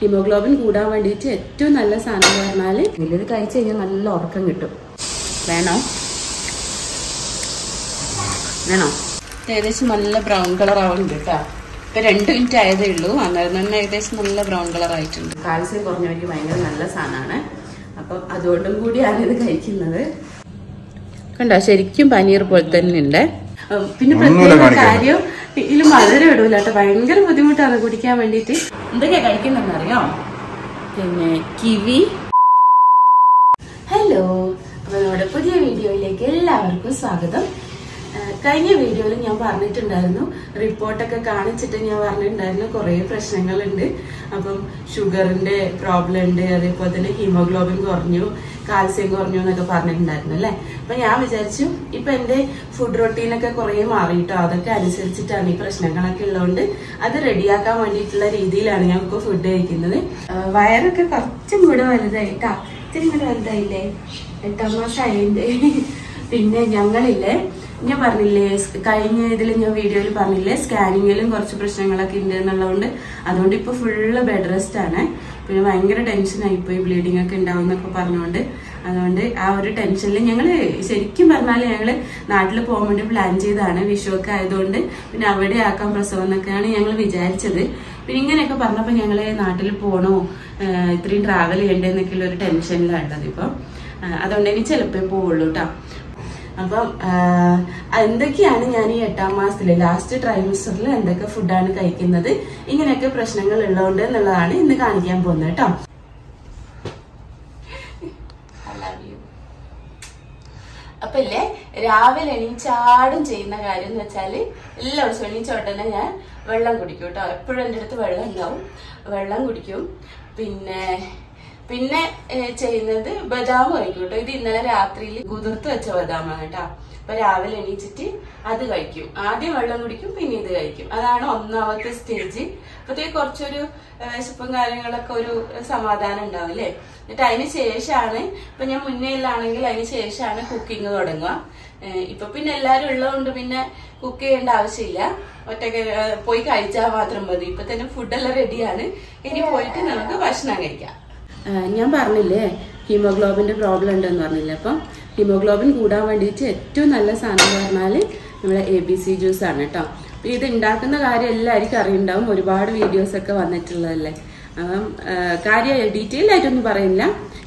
Haemoglobin കൂടാൻ വേണ്ടിയിട്ട് ഏറ്റവും നല്ല സാധനം എന്ന് പറഞ്ഞാൽ വലിയത് കഴിച്ചു കഴിഞ്ഞാൽ നല്ല ഉറക്കം കിട്ടും. വേണോ വേണോ? ഏകദേശം നല്ല ബ്രൗൺ കളർ ആവുന്നുണ്ട് കേട്ടോ. ഇപ്പം 2 മിനിറ്റ് ആയതേ ഉള്ളൂ, അന്നേരം തന്നെ ഏകദേശം നല്ല ബ്രൗൺ കളർ ആയിട്ടുണ്ട്. കാൽസ്യം കുറഞ്ഞവർക്ക് ഭയങ്കര നല്ല സാധനമാണ്, അപ്പം അതുകൊണ്ടും കൂടിയാണ് ഇത് കഴിക്കുന്നത്. കണ്ടോ, ശരിക്കും പനീർ പോലെ തന്നെ ഉണ്ട്. പിന്നെ പ്രത്യേക കാര്യം ഇതിൽ മധുരം ഇടൂലാട്ടോ, ഭയങ്കര ബുദ്ധിമുട്ടാണ് കുടിക്കാൻ വേണ്ടിയിട്ട്. എന്തൊക്കെയാ കഴിക്കുന്നറിയോ? പിന്നെ കിവി. ഹലോ, അപ്പൊ നമ്മുടെ പുതിയ വീഡിയോയിലേക്ക് എല്ലാവർക്കും സ്വാഗതം. കഴിഞ്ഞ വീഡിയോയിൽ ഞാൻ പറഞ്ഞിട്ടുണ്ടായിരുന്നു, റിപ്പോർട്ടൊക്കെ കാണിച്ചിട്ട് ഞാൻ പറഞ്ഞിട്ടുണ്ടായിരുന്നു കുറേ പ്രശ്നങ്ങളുണ്ട്. അപ്പം ഷുഗറിന്റെ പ്രോബ്ലം ഉണ്ട്, അതേപോലെ തന്നെ ഹീമോഗ്ലോബിൻ കുറഞ്ഞു, കാൽസ്യം കുറഞ്ഞു എന്നൊക്കെ പറഞ്ഞിട്ടുണ്ടായിരുന്നു അല്ലേ. അപ്പൊ ഞാൻ വിചാരിച്ചു ഇപ്പൊ എന്റെ ഫുഡ് റൊട്ടീനൊക്കെ കുറേ മാറിയിട്ടോ, അതൊക്കെ അനുസരിച്ചിട്ടാണ് ഈ പ്രശ്നങ്ങളൊക്കെ ഉള്ളതുകൊണ്ട് അത് റെഡിയാക്കാൻ വേണ്ടിയിട്ടുള്ള രീതിയിലാണ് ഞാൻ ഇപ്പോൾ ഫുഡ് കഴിക്കുന്നത്. വയറൊക്കെ കുറച്ചും കൂടെ വലുതായിട്ടാ, ഇത്തിരി കൂടെ വലുതായില്ലേ, 8 മാസമായിട്ട്. പിന്നെ ഞങ്ങളില്ലേ, ഞാൻ പറഞ്ഞില്ലേ കഴിഞ്ഞ ഇതിൽ ഞാൻ വീഡിയോയിൽ പറഞ്ഞില്ലേ സ്കാനിങ്ങിലും കുറച്ച് പ്രശ്നങ്ങളൊക്കെ ഉണ്ട് എന്നുള്ളതുകൊണ്ട് അതുകൊണ്ട് ഇപ്പോൾ ഫുള്ള് ബെഡ് റെസ്റ്റ് ആണ്. പിന്നെ ഭയങ്കര ടെൻഷനായിപ്പോയി, ബ്ലീഡിംഗ് ഒക്കെ ഉണ്ടാവും എന്നൊക്കെ പറഞ്ഞുകൊണ്ട്. അതുകൊണ്ട് ആ ഒരു ടെൻഷനിൽ ഞങ്ങൾ ശരിക്കും പറഞ്ഞാൽ ഞങ്ങൾ നാട്ടിൽ പോകാൻ വേണ്ടി പ്ലാൻ ചെയ്തതാണ്. വിഷുവൊക്കെ ആയതുകൊണ്ട് പിന്നെ അവിടെ ആക്കാൻ പ്രസവം എന്നൊക്കെയാണ് ഞങ്ങൾ വിചാരിച്ചത്. പിന്നെ ഇങ്ങനെയൊക്കെ പറഞ്ഞപ്പോൾ ഞങ്ങൾ നാട്ടിൽ പോകണോ, ഇത്രയും ട്രാവൽ ചെയ്യണ്ടേ എന്നൊക്കെയുള്ള ഒരു ടെൻഷനിലാണുള്ളത് ഇപ്പോൾ. അതുകൊണ്ട് എനിക്ക് ചിലപ്പോൾ പോവുള്ളൂ കേട്ടോ. അപ്പം എന്തൊക്കെയാണ് ഞാൻ ഈ 8-ാം മാസത്തില് ലാസ്റ്റ് ട്രൈമസ്റ്ററിൽ എന്തൊക്കെ ഫുഡാണ് കഴിക്കുന്നത്, ഇങ്ങനെയൊക്കെ പ്രശ്നങ്ങൾ ഉള്ളതുകൊണ്ട് എന്നുള്ളതാണ് ഇന്ന് കാണിക്കാൻ പോകുന്നത് കേട്ടോ. അപ്പൊ അല്ലേ രാവിലെ എണീച്ചാടും ചെയ്യുന്ന കാര്യം എന്ന് വെച്ചാല് എല്ലാ ദിവസവും എണീച്ചോട്ടന്നെ ഞാൻ വെള്ളം കുടിക്കും കേട്ടോ. എപ്പോഴും എൻ്റെ അടുത്ത് വെള്ളം ഉണ്ടാവും, വെള്ളം കുടിക്കും. പിന്നെ ചെയ്യുന്നത് ബദാം കഴിക്കും കേട്ടോ. ഇത് ഇന്നലെ രാത്രിയിൽ കുതിർത്ത് വെച്ച ബദാമാണ് കേട്ടോ. അപ്പൊ രാവിലെ എണീച്ചിട്ട് അത് കഴിക്കും, ആദ്യം വെള്ളം കുടിക്കും, പിന്നെ ഇത് കഴിക്കും. അതാണ് 1ാമത്തെ സ്റ്റേജ്. അപ്പത്തേക്ക് കുറച്ചൊരു വിശപ്പും കാര്യങ്ങളൊക്കെ ഒരു സമാധാനം ഉണ്ടാവും അല്ലേ. എന്നിട്ട് അതിന് ശേഷമാണ്, ഇപ്പൊ ഞാൻ മുന്നേലാണെങ്കിൽ അതിന് ശേഷമാണ് കുക്കിംഗ് തുടങ്ങുക. ഇപ്പൊ പിന്നെ എല്ലാരും ഉള്ളതുകൊണ്ട് പിന്നെ കുക്ക് ചെയ്യേണ്ട ആവശ്യമില്ല, ഒറ്റക്ക് പോയി കഴിച്ചാൽ മാത്രം മതി. ഇപ്പൊ തന്നെ ഫുഡെല്ലാം റെഡിയാണ്, ഇനി പോയിട്ട് നമുക്ക് ഭക്ഷണം കഴിക്കാം. ഞാൻ പറഞ്ഞില്ലേ ഹീമോഗ്ലോബിൻ്റെ പ്രോബ്ലം ഉണ്ടെന്ന് പറഞ്ഞില്ലേ. അപ്പം ഹീമോഗ്ലോബിൻ കൂടാൻ വേണ്ടിയിട്ട് ഏറ്റവും നല്ല സാധനം എന്ന് പറഞ്ഞാൽ നമ്മുടെ ABC ജ്യൂസാണ് കേട്ടോ. അപ്പോൾ ഇത് ഉണ്ടാക്കുന്ന കാര്യം എല്ലാവർക്കും അറിയുണ്ടാവും, ഒരുപാട് വീഡിയോസൊക്കെ വന്നിട്ടുള്ളതല്ലേ. അപ്പം കാര്യം ഡീറ്റെയിൽ ആയിട്ടൊന്നും പറയില്ല.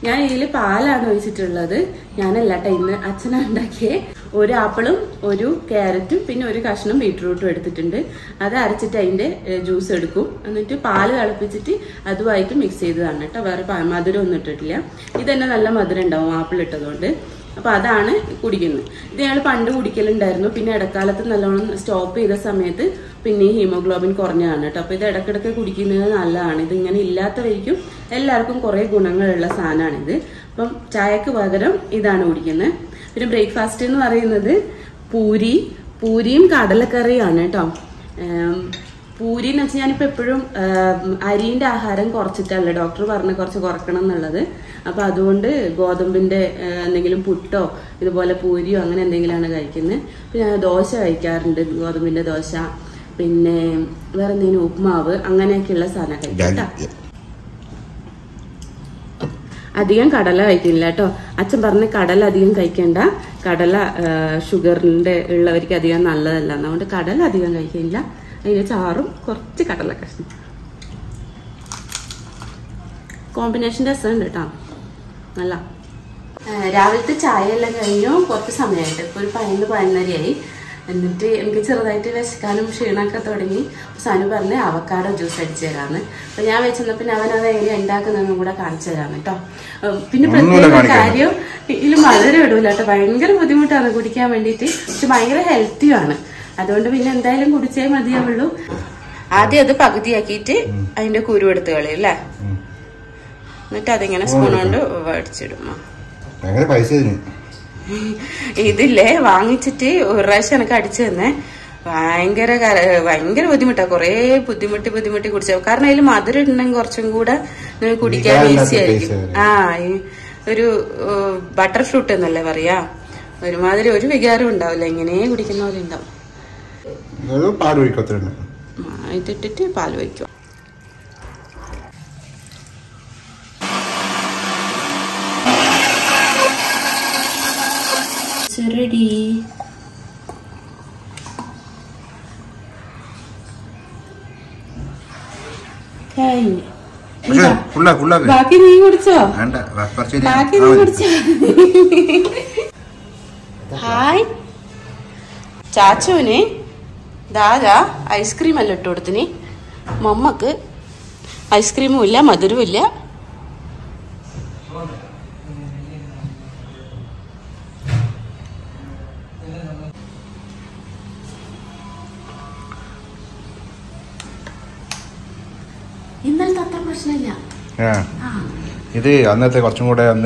ഞാൻ ഇതിൽ പാലാണ് ഒഴിച്ചിട്ടുള്ളത്, ഞാനല്ലാട്ടോ ഇന്ന് അച്ഛനാണ് ഉണ്ടാക്കിയേ. 1 ആപ്പിളും 1 ക്യാരറ്റും പിന്നെ 1 കഷ്ണം ബീറ്റ്റൂട്ടും എടുത്തിട്ടുണ്ട്. അത് അരച്ചിട്ട് അതിൻ്റെ ജ്യൂസ് എടുക്കും, എന്നിട്ട് പാല് തിളപ്പിച്ചിട്ട് അതുമായിട്ട് മിക്സ് ചെയ്തതാണ് കേട്ടോ. വേറെ മധുരം ഒന്നും ഇട്ടിട്ടില്ല, ഇത് തന്നെ നല്ല മധുരം ഉണ്ടാവും ആപ്പിൾ ഇട്ടതുകൊണ്ട്. അപ്പോൾ അതാണ് കുടിക്കുന്നത്. ഇത് ഞങ്ങൾ പണ്ട് കുടിക്കലുണ്ടായിരുന്നു, പിന്നെ ഇടക്കാലത്ത് നല്ലോണം സ്റ്റോപ്പ് ചെയ്ത സമയത്ത് പിന്നെ ഈ ഹീമോഗ്ലോബിൻ കുറഞ്ഞതാണ് കേട്ടോ. അപ്പോൾ ഇത് ഇടക്കിടക്ക് കുടിക്കുന്നത് നല്ലതാണ്. ഇതിങ്ങനെ ഇല്ലാത്തവരിക്കും എല്ലാവർക്കും കുറേ ഗുണങ്ങളുള്ള സാധനമാണിത്. അപ്പം ചായക്ക് പകരം ഇതാണ് കുടിക്കുന്നത്. പിന്നെ ബ്രേക്ക്ഫാസ്റ്റ് എന്ന് പറയുന്നത് പൂരിയും കടലക്കറിയാണ് കേട്ടോ. പൂരി എന്ന് വെച്ചാൽ ഞാനിപ്പോൾ എപ്പോഴും അരിൻ്റെ ആഹാരം കുറച്ചിട്ടല്ല, ഡോക്ടർ പറഞ്ഞ് കുറച്ച് കുറക്കണം എന്നുള്ളത്. അപ്പോൾ അതുകൊണ്ട് ഗോതമ്പിൻ്റെ എന്തെങ്കിലും പുട്ടോ ഇതുപോലെ പൂരിയോ അങ്ങനെ എന്തെങ്കിലുമാണ് കഴിക്കുന്നത്. പിന്നെ ദോശ കഴിക്കാറുണ്ട്, ഗോതമ്പിൻ്റെ ദോശ, പിന്നെ വേറെ എന്തെങ്കിലും ഉപ്മാവ് അങ്ങനെയൊക്കെയുള്ള സാധനം കഴിക്കാം കേട്ടോ. അധികം കടല കഴിക്കുന്നില്ല കേട്ടോ. അച്ഛൻ പറഞ്ഞ് കടല അധികം കഴിക്കണ്ട, കടല ഷുഗറിൻ്റെ ഉള്ളവർക്ക് അധികം നല്ലതല്ല, അതുകൊണ്ട് കടല അധികം കഴിക്കുന്നില്ല. അതിൻ്റെ ചാറും കുറച്ച് കടല കഷ്ണം കോമ്പിനേഷൻ രസമുണ്ട് കേട്ടോ, നല്ല. രാവിലത്തെ ചായയെല്ലാം കഴിഞ്ഞു കുറച്ച് സമയമായിട്ട്, ഇപ്പോൾ ഒരു 11-11:30 ആയി. എന്നിട്ട് എനിക്ക് ചെറുതായിട്ട് വിശക്കാനും ക്ഷീണമൊക്കെ തുടങ്ങി. സാനു പറഞ്ഞ് അവക്കാടോ ജ്യൂസ് അടിച്ചു തരാമെന്ന്. അപ്പം ഞാൻ വെച്ചെന്നാൽ പിന്നെ അവനത് എങ്ങനെ ഉണ്ടാക്കുന്നതെന്നും കൂടെ കാണിച്ചു തരാമെന്ന് കേട്ടോ. പിന്നെ പ്രത്യേക കാര്യം ഇതിൽ മധുരം ഇടൂല കേട്ടോ, ഭയങ്കര ബുദ്ധിമുട്ടാണ് കുടിക്കാൻ വേണ്ടിയിട്ട്, പക്ഷെ ഭയങ്കര ഹെൽത്തിയാണ്. അതുകൊണ്ട് പിന്നെ എന്തായാലും കുടിച്ചേ മതിയാവുള്ളൂ. ആദ്യം അത് പകുതിയാക്കിയിട്ട് അതിന്റെ കുരു എടുത്ത് കളി അല്ലേ, എന്നിട്ട് അതിങ്ങനെ സ്പൂൺ കൊണ്ട് വടിച്ചിടും. ഇതില്ലേ വാങ്ങിച്ചിട്ട് ഒരു പ്രാവശ്യം എനിക്ക് അടിച്ചു തന്നെ, ഭയങ്കര ബുദ്ധിമുട്ടാണ്. കുറേ ബുദ്ധിമുട്ടി കുടിച്ചു, കാരണം അതിൽ മധുരം ഇടണമെങ്കിൽ കുറച്ചും കൂടെ കുടിക്കാൻ ഈസി ആയിരിക്കും. ഒരു ബട്ടർ ഫ്രൂട്ട് എന്നല്ലേ പറയാ, ഒരുമാതിരി ഒരു വികാരം ഉണ്ടാവില്ല, ഇങ്ങനെ കുടിക്കുന്ന പോലെ ഉണ്ടാവും. ഇതിട്ടിട്ട് പാല് വയ്ക്കുക. ready. Okay. Kulla. Baki nahi kudicho. Anda, baki nahi kudicho. Hi. Chachu ne, Dada ice cream allattu kodutini. Mamma ku ice cream illa, madhuram illa. Yeah. This is a little fresh. I am a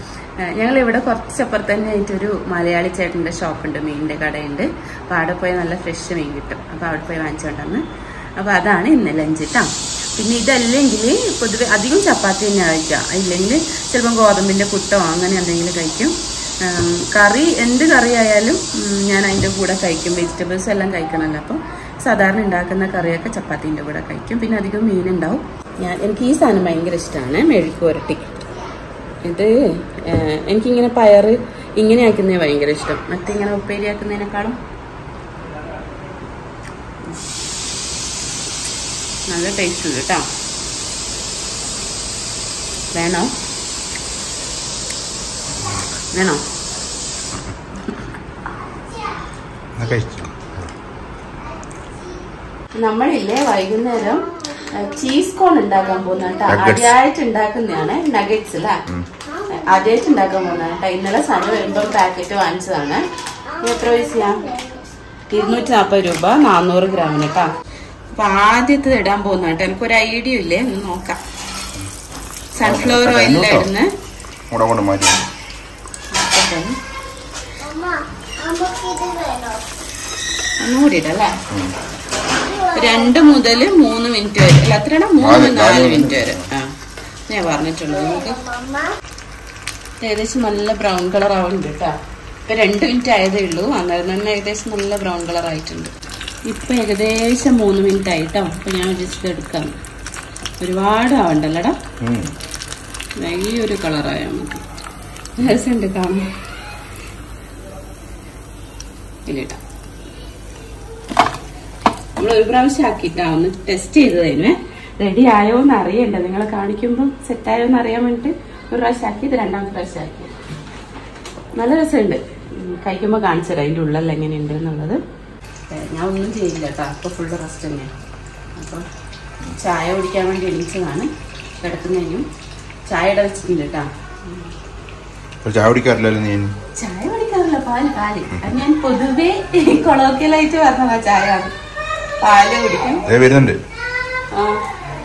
ഞങ്ങൾ ഇവിടെ കുറച്ച് അപ്പുറത്തന്നെയായിട്ട് ഒരു മലയാളി ചേട്ടന്റെ shop ഉണ്ട് മീനിന്റെ കടയുണ്ട് അപ്പോൾ അവിടെ പോയി നല്ല ഫ്രഷ് മീൻ കിട്ടും അപ്പോൾ അവിടെ പോയി വാങ്ങിച്ചോണ്ടാണ് അപ്പോൾ അതാണ് ഇന്ന് ലഞ്ച് ട്ടാ പിന്നെ ഇതല്ലെങ്കിൽ പൊതുവെ അധികം ചപ്പാത്തി തന്നെ കഴിക്കാം ഇല്ലെങ്കിൽ ചിലപ്പോൾ ഗോതമ്പിന്റെ പുട്ടോ അങ്ങനെ എന്തെങ്കിലും കഴിക്കും കറി എന്ത് കറി ആയാലും ഞാൻ അതിന്റെ കൂടെ കഴിക്കും വെജിറ്റബിൾസ് എല്ലാം കഴിക്കണല്ലോ അപ്പോൾ സാധാരണ ഉണ്ടാക്കുന്ന കറിയൊക്കെ ചപ്പാത്തിന്റെ കൂടെ കഴിക്കും പിന്നെ അധികം മീൻ ഉണ്ടാവും ഞാൻ എനിക്ക് ഈ സാധനം ഭയങ്കര ഇഷ്ടമാണ് മെഴുക്കുവരട്ടി This is a pyre. This is a pyre. This is a pyre. This is a pyre. This is a pyre. This is a pyre. Cheese corn and dagambona, Adiat and Dakanana, nuggets. Adiat and Dagamona, Tainala Sana, Ember packet to answer. Metroisia Tidnutapa Ruba, Nanor Graminata. Padit the Dambona, Tempura Idi Lem, Moka. Sunflower oil lead. What about my dear? Random mudale, moon winter. Latrana moon and all winter. Never there is small brown color around it. Rent winter either low, and there is small brown color item. If there is a moon winter item, just let it come. Reward on the ladder. Maggie, you color I am. Yes, and come. Later. Test it. Ready, I own a ray and then a carnicum, set iron arrayment, Rashaki, the random Rashaki. Mother send it. Kaikima answer I do lang in another. Now, we will take the top of the rust in it. Chai would come and in Savannah, better than you. Chai does in the town. Chai would carry in. Chai would carry a pile valley. And then put the way colloquially to have a child. They were in it.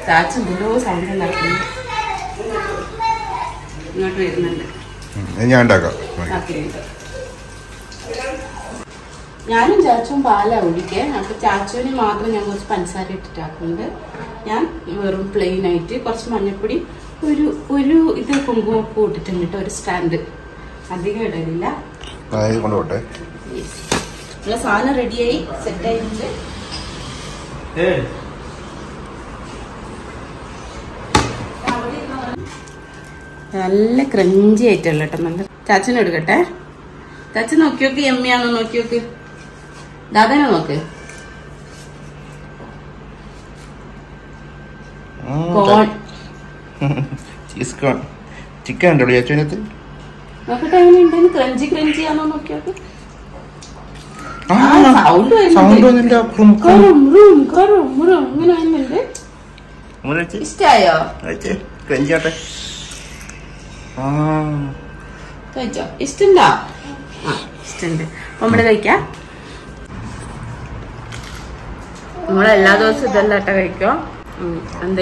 That's a low sound. Not waiting. Any undergo. Yan and Jachum Pala would care after Chachu and Martha and was Pansar at Takunda. Yan, you were playing night, cost money pretty. Will you either Kungo put it in it or stand it? I think I did that. I want to take. Yes. Plus, all ready, set down. Hey. All crunchy item, let us make. Chachu, no good, eh? Chachu, no cute, yummy, no cute. Dada, no cute. Corn. Cheese corn. Chicken, do you like it? No, but I mean, crunchy, no cute. Sound on the room, room, you know, in the day. What is it? Style. Right, Granjata. What is it? Yogurt. Curd. Yogurt. I am going to eat yogurt. Cutting the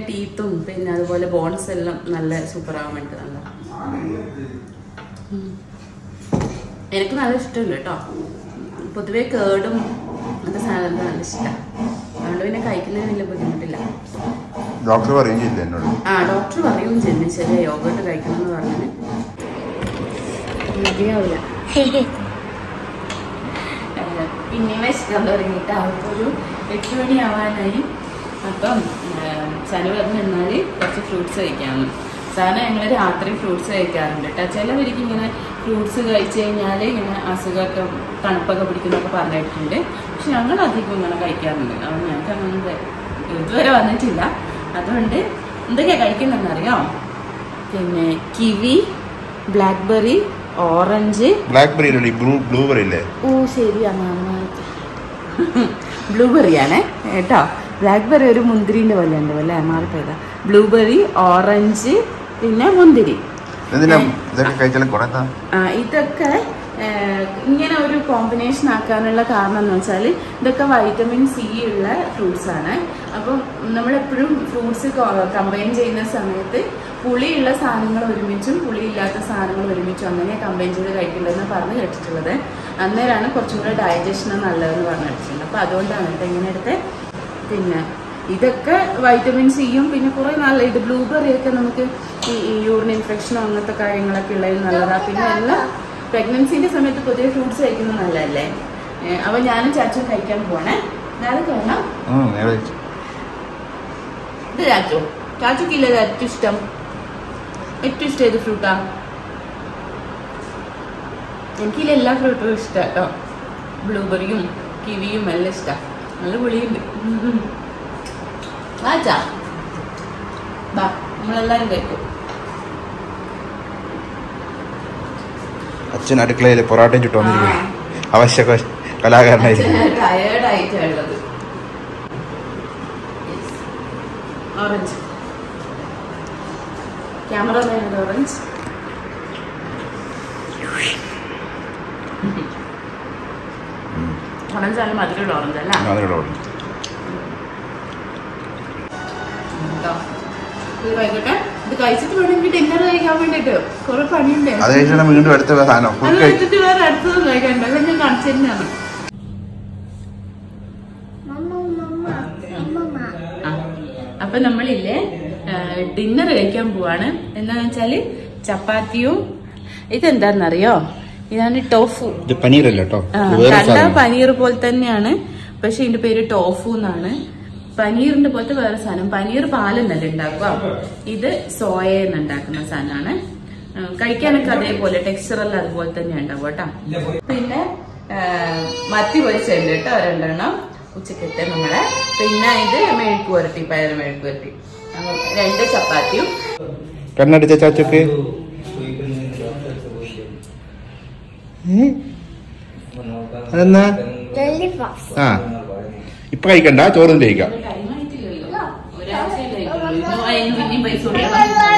teeth, pin as well bonds and super almond. Another still put away curd the salad. I'm doing a kaikin and a little doctor or engine then. Doctor or engine is a yogurt kaikin or anything. Kiwi, blackberry, orange. Blackberry really blueberry. Oh, blueberry, blackberry is mundiri blueberry, orange, mundiri. This combination vitamin C fruits. Fruits combined in the Samethi, Puli illa Sanangal vitamin C, blueberry, urine infection, pregnancy, and fruits. I am going to eat it. Orange. Camera and orange. Orange and Madrid orange. I don't know. Tofu. The paneer is tofu. Paneer is tofu. Lollipops. Now I am winning by so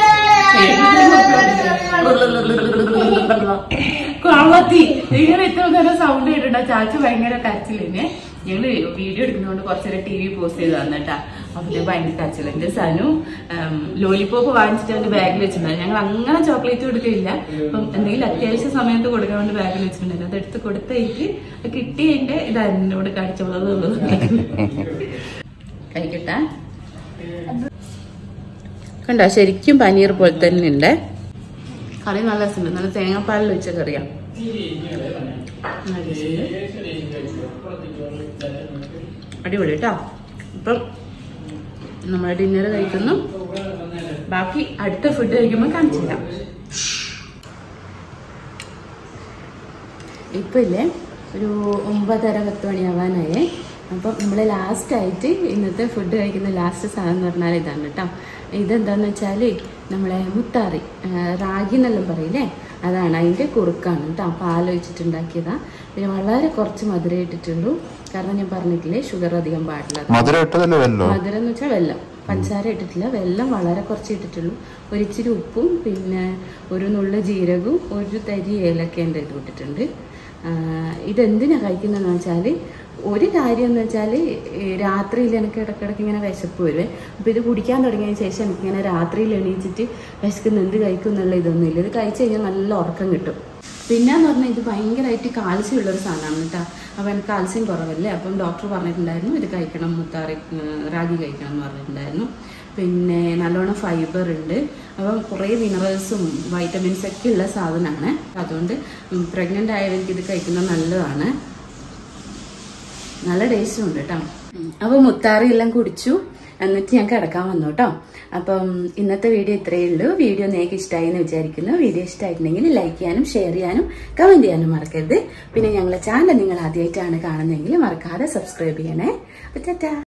much. Kanda sherikim paneer polten ninde. Kari nala sime nala tenga pal lucha kariya. Adi boleh ta? But nama dinner dah itu no. Baki adita food dah juga makan cinta. Ippil le, baru umba tera katwani awan aye. Nampak mula last aite, inatah food dah kita last saham bernari dah neta. Iden dah nacale, nama le mutari, ragi nala beri le. Ada anak ini kurukkan, tanpa halu itu cendera kita. Jadi malah ada korci madura itu cendera. Karena yang baru nikle sugar ada yang barat. Madura itu ada level. Madura itu cah level. Pancara itu tidak level, malah ada korci itu cendera. Orang ciri upum, pinnya orang nolda jiragu, orang itu tadi elak kendera itu cendera. Ini endinnya kaki nana cale. Orang hari nana cale, ratri lelaki kadang-kadang kita nafsu pulih. Begitu kudikan orang yang session kita ratri lelaki citi, esok nanti kaki nala itu nila. Itu kaki caya nala orang gitu. Pinnya orang itu banyak itu kalsi ular sanam itu. Abang kalsi korang bela, abang doktor warna itu lain. Itu kaki kita mutarik ragi kaki kita warna itu lain. Pinnya nalona fiber rendah. Abang korai minerals, vitamin sekilas lah sahaja nana. Aduh, pregnant ayam kita kaki kita nala nana. Nalai resi undur tam. Abang mutari hilang kudicu, anu tiang kara kawan no tam. Abang inat video trailer, video naik istai na jari kena video istai nengi like ya, share ya, comment ya, marakade. Pina yang la channel nengal hati aja anak anak nengi marakada subscribe ya, na. Tata.